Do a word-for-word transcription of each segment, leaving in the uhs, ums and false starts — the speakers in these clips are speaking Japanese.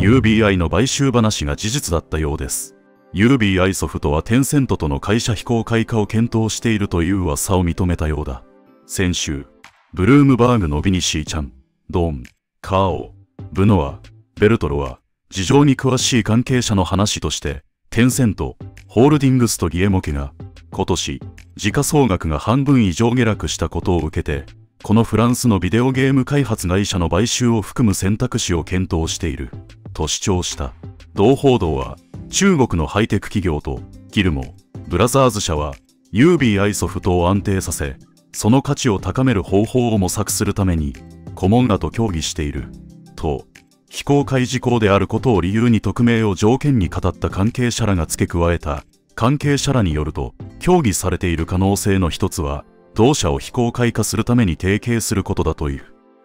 ユービーアイ の買収話が事実だったようです。ユービーアイ ソフトはテンセントとの会社非公開化を検討しているという噂を認めたようだ。先週、ブルームバーグのビニシーちゃん、ドン、カーオ、ブノア、ベルトロは、事情に詳しい関係者の話として、テンセント、ホールディングスとリエモ家が、今年、時価総額が半分以上下落したことを受けて、このフランスのビデオゲーム開発会社の買収を含む選択肢を検討している、と主張した。同報道は、中国のハイテク企業と、ギルモ、ブラザーズ社は、ユービーアイ ソフトを安定させ、その価値を高める方法を模索するために、顧問らと協議している、と、非公開事項であることを理由に匿名を条件に語った関係者らが付け加えた。関係者らによると、協議されている可能性の一つは、同社を非公開化するために提携することだという。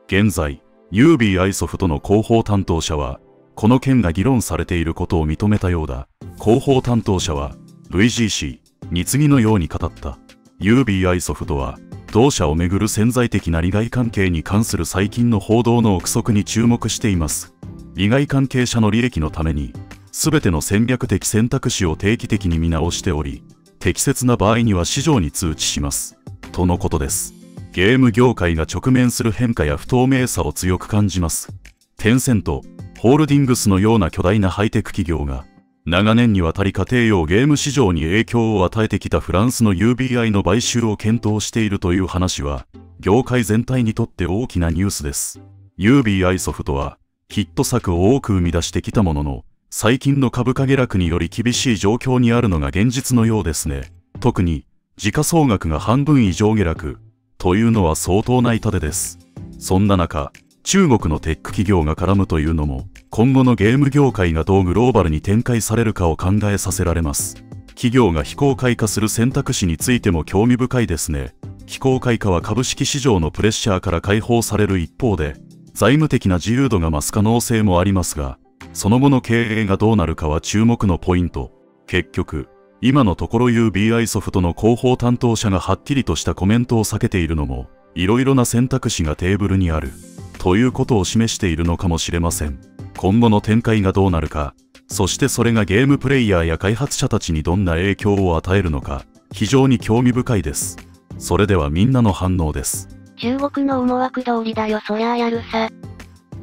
現在、ユービーアイ ソフトの広報担当者は、この件が議論されていることを認めたようだ。広報担当者は、ブイジーシー に次のように語った。ユービーアイ ソフトは、同社をめぐる潜在的な利害関係に関する最近の報道の憶測に注目しています。利害関係者の利益のために、すべての戦略的選択肢を定期的に見直しており、適切な場合には市場に通知します。とのことです。ゲーム業界が直面する変化や不透明さを強く感じます。テンセント、ホールディングスのような巨大なハイテク企業が、長年にわたり家庭用ゲーム市場に影響を与えてきたフランスの ユービーアイ の買収を検討しているという話は、業界全体にとって大きなニュースです。ユービーアイ ソフトは、ヒット作を多く生み出してきたものの、最近の株価下落により厳しい状況にあるのが現実のようですね。特に、時価総額が半分以上下落、というのは相当な痛手です。そんな中、中国のテック企業が絡むというのも、今後のゲーム業界がどうグローバルに展開されるかを考えさせられます。企業が非公開化する選択肢についても興味深いですね。非公開化は株式市場のプレッシャーから解放される一方で、財務的な自由度が増す可能性もありますが、その後の経営がどうなるかは注目のポイント。結局、今のところ ユービーアイ ソフトの広報担当者がはっきりとしたコメントを避けているのも、いろいろな選択肢がテーブルにある。ということを示しているのかもしれません。今後の展開がどうなるか、そしてそれがゲームプレイヤーや開発者たちにどんな影響を与えるのか、非常に興味深いです。それではみんなの反応です。中国の思惑通りだよ、そりゃあやるさ。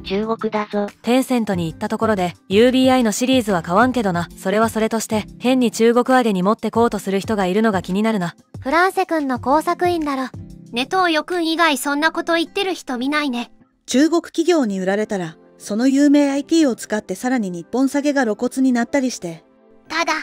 中国だぞ。テンセントに行ったところで、ユービーアイ のシリーズは買わんけどな。それはそれとして、変に中国上げに持ってこうとする人がいるのが気になるな。フランセ君の工作員だろ。ネトウヨ君以外そんなこと言ってる人見ないね。中国企業に売られたら、その有名 アイピー を使ってさらに日本下げが露骨になったりして。ただ、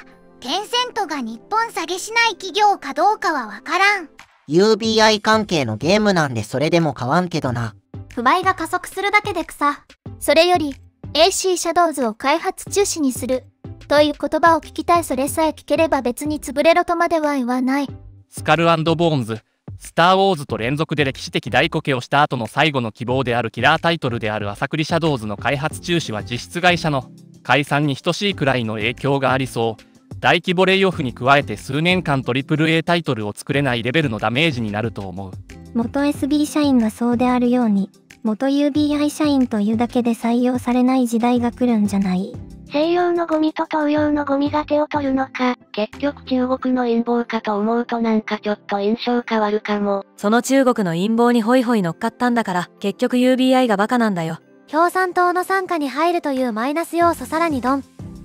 テンセントが日本下げしない企業かどうかはわからん。ユービーアイ 関係のゲームなんでそれでも買わんけどな。不買が加速するだけで草。それより、エーシー シャドウズを開発中止にする。という言葉を聞きたい。それさえ聞ければ別に潰れろとまでは言わない。スカル&ボーンズ。スター・ウォーズと連続で歴史的大こけをした後の最後の希望であるキラータイトルである朝栗シャドウズの開発中止は実質会社の解散に等しいくらいの影響がありそう。大規模レイオフに加えて数年間 トリプルエー タイトルを作れないレベルのダメージになると思う。元 エスビー 社員がそうであるように、元 ユービーアイ 社員というだけで採用されない時代が来るんじゃない?西洋のゴミと東洋のゴミが手を取るのか、結局中国の陰謀かと思うとなんかちょっと印象変わるかも。その中国の陰謀にホイホイ乗っかったんだから、結局 ユービーアイ がバカなんだよ。共産党の傘下に入るというマイナス要素さらにドン。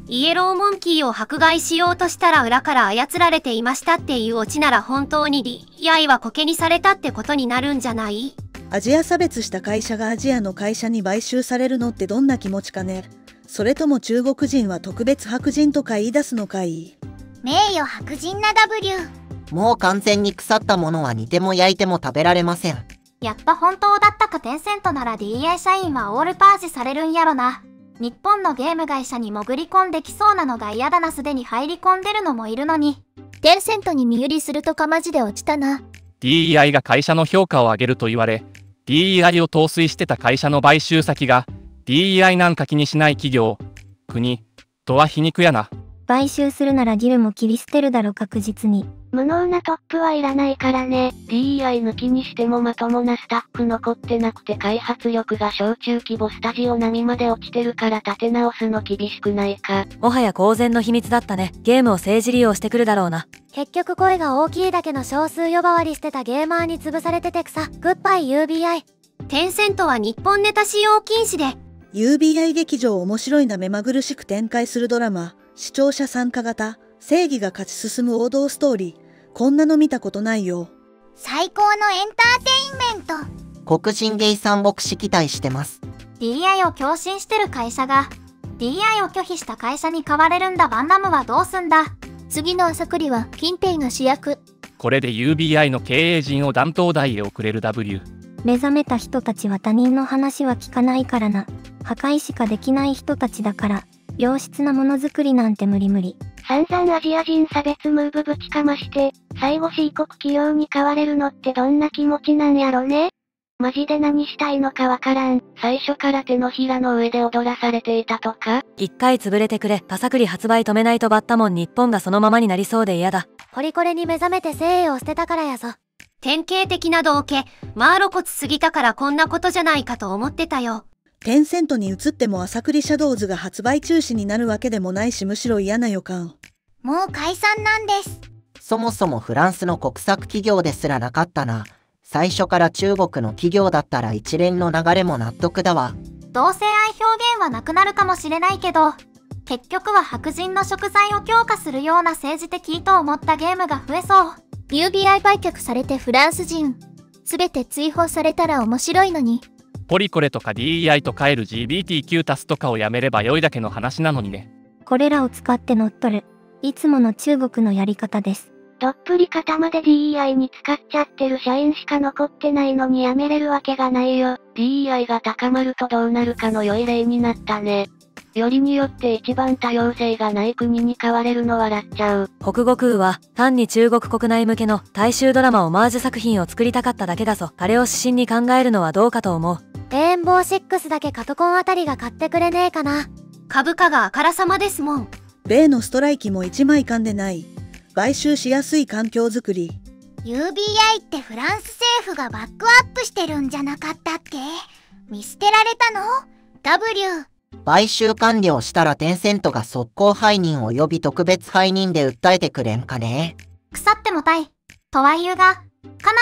イエローモンキーを迫害しようとしたら裏から操られていましたっていうオチなら本当に ディーイーアイ はコケにされたってことになるんじゃない？アジア差別した会社がアジアの会社に買収されるのってどんな気持ちかね。それとも中国人は特別白人とか言い出すのかい。名誉白人な ダブリュー。もう完全に腐ったものは煮ても焼いても食べられません。やっぱ本当だったか。テンセントなら ディーイーアイ 社員はオールパージされるんやろな。日本のゲーム会社に潜り込んできそうなのが嫌だな。すでに入り込んでるのもいるのに。テンセントに身売りするとかマジで落ちたな。 ディーイーアイ が会社の評価を上げると言われ、 ディーイーアイ を陶酔してた会社の買収先が ディーイーアイ なんか気にしない企業、国とは皮肉やな。買収するならギルも切り捨てるだろ確実に。無能なトップはいらないからね。ディーイーアイ 抜きにしてもまともなスタッフ残ってなくて開発力が小中規模スタジオ並みまで落ちてるから立て直すの厳しくないか。もはや公然の秘密だったね。ゲームを政治利用してくるだろうな。結局声が大きいだけの少数呼ばわりしてたゲーマーに潰されててくさ。グッバイ ユービーアイ。 テンセントは日本ネタ使用禁止で ユービーアイ 劇場面白いな。目まぐるしく展開するドラマ、視聴者参加型、正義が勝ち進む王道ストーリー。こんなの見たことないよ。最高のエンターテインメント。黒人ゲイさん牧師期待してます。 ディーアイ を共振してる会社が ディーアイ を拒否した会社に買われるんだ。バンダムはどうすんだ。次の朝栗は近平が主役。これで ユービーアイ の経営陣を担当台へ送れる ダブリュー。 目覚めた人たちは他人の話は聞かないからな。破壊しかできない人たちだから良質なものづくりなんて無理無理。散々アジア人差別ムーブぶちかまして、最後 シー 国企業に買われるのってどんな気持ちなんやろね。マジで何したいのかわからん。最初から手のひらの上で踊らされていたとか。一回潰れてくれ。朝栗発売止めないとバッタモン日本がそのままになりそうで嫌だ。ポリコレに目覚めて誠意を捨てたからやぞ。典型的な道化。まあ露骨すぎたからこんなことじゃないかと思ってたよ。テンセントに移っても朝栗シャドウズが発売中止になるわけでもないし、むしろ嫌な予感。もう解散なんです。そもそもフランスの国策企業ですらなかったな。最初から中国の企業だったら一連の流れも納得だわ。同性愛表現はなくなるかもしれないけど、結局は白人の食材を強化するような政治的と思ったゲームが増えそう。 ユービーアイ 売却されてフランス人全て追放されたら面白いのに。ポリコレとか ディーイーアイ とか エルジービーティーキュープラス とかをやめれば良いだけの話なのにね。これらを使って乗っ取るいつもの中国のやり方です。どっぷり肩まで ディーイーアイ に使っちゃってる社員しか残ってないのにやめれるわけがないよ。 ディーイーアイ が高まるとどうなるかの良い例になったね。よりによって一番多様性がない国に買われるの笑っちゃう。北国は単に中国国内向けの大衆ドラマオマージュ作品を作りたかっただけだぞ。あれを指針に考えるのはどうかと思う。レインボーシックスだけカトコンあたりが買ってくれねえかな。株価があからさまですもん。米のストライキも一枚噛んでない。買収しやすい環境づくり。 ユービーアイ ってフランス政府がバックアップしてるんじゃなかったっけ。見捨てられたの ダブリュー。 買収完了したらテンセントが速攻背任及び特別背任で訴えてくれんかね。腐ってもたいとは言うが、かな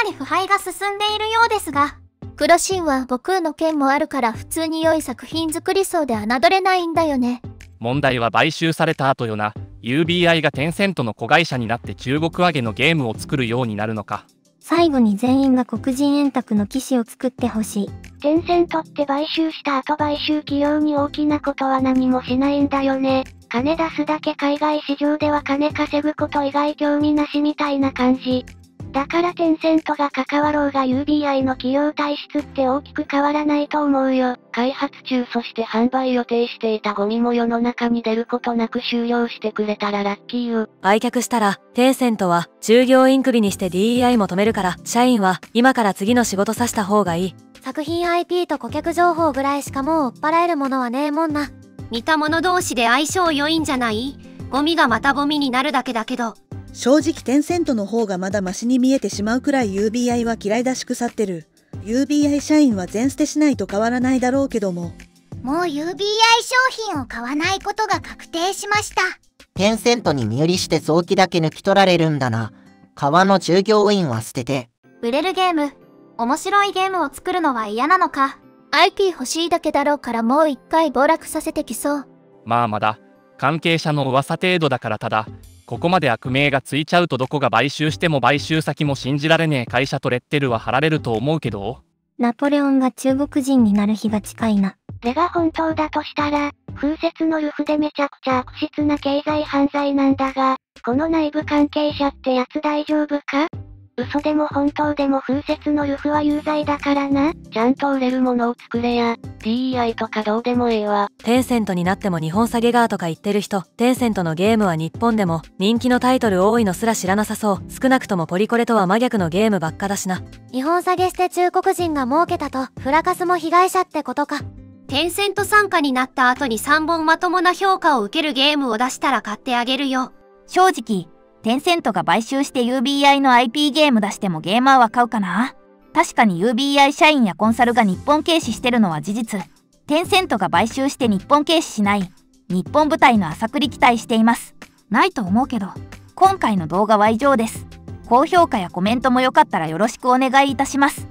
り腐敗が進んでいるようですが。黒神話悟空の件もあるから普通に良い作品作りそうで侮れないんだよね。問題は買収された後よな。 ユービーアイ がテンセントの子会社になって中国上げのゲームを作るようになるのか。最後に全員が黒人円卓の騎士を作ってほしい。テンセントって買収した後買収企業に大きなことは何もしないんだよね。金出すだけ。海外市場では金稼ぐこと以外興味なしみたいな感じ。だからテンセントが関わろうが ユービーアイ の企業体質って大きく変わらないと思うよ。開発中そして販売予定していたゴミも世の中に出ることなく終了してくれたらラッキーよ。売却したらテンセントは従業員クビにして ディーイーアイ も止めるから、社員は今から次の仕事させた方がいい。作品 アイピー と顧客情報ぐらいしかもう追っ払えるものはねえもんな。似た者同士で相性良いんじゃない。ゴミがまたゴミになるだけだけど。正直テンセントの方がまだマシに見えてしまうくらい ユービーアイ は嫌いだし腐ってる。 ユービーアイ 社員は全捨てしないと変わらないだろうけども、もう ユービーアイ 商品を買わないことが確定しました。テンセントに身売りして臓器だけ抜き取られるんだな。川の従業員は捨てて。売れるゲーム、面白いゲームを作るのは嫌なのか。 アイピー 欲しいだけだろうからもう一回暴落させてきそう。まあまだ関係者の噂程度だから。ただここまで悪名がついちゃうとどこが買収しても買収先も信じられねえ会社とレッテルは貼られると思うけど。ナポレオンが中国人になる日が近いな。れが本当だとしたら風雪のルフでめちゃくちゃ悪質な経済犯罪なんだが、この内部関係者ってやつ大丈夫か。嘘でも本当でも風雪のルフは有罪だからな。ちゃんと売れるものを作れや。 ディーイーアイ とかどうでもええわ。テンセントになっても日本下げがーとか言ってる人、テンセントのゲームは日本でも人気のタイトル多いのすら知らなさそう。少なくともポリコレとは真逆のゲームばっかだしな。日本下げして中国人が儲けたとフラカスも被害者ってことか。テンセント参加になった後にさんぼんまともな評価を受けるゲームを出したら買ってあげるよ。正直、テンセントが買収して ユービーアイ の アイピー ゲーム出してもゲーマーは買うかな。確かに ユービーアイ 社員やコンサルが日本軽視してるのは事実。テンセントが買収して日本軽視しない。日本舞台の朝繰り期待しています。ないと思うけど、今回の動画は以上です。高評価やコメントもよかったらよろしくお願いいたします。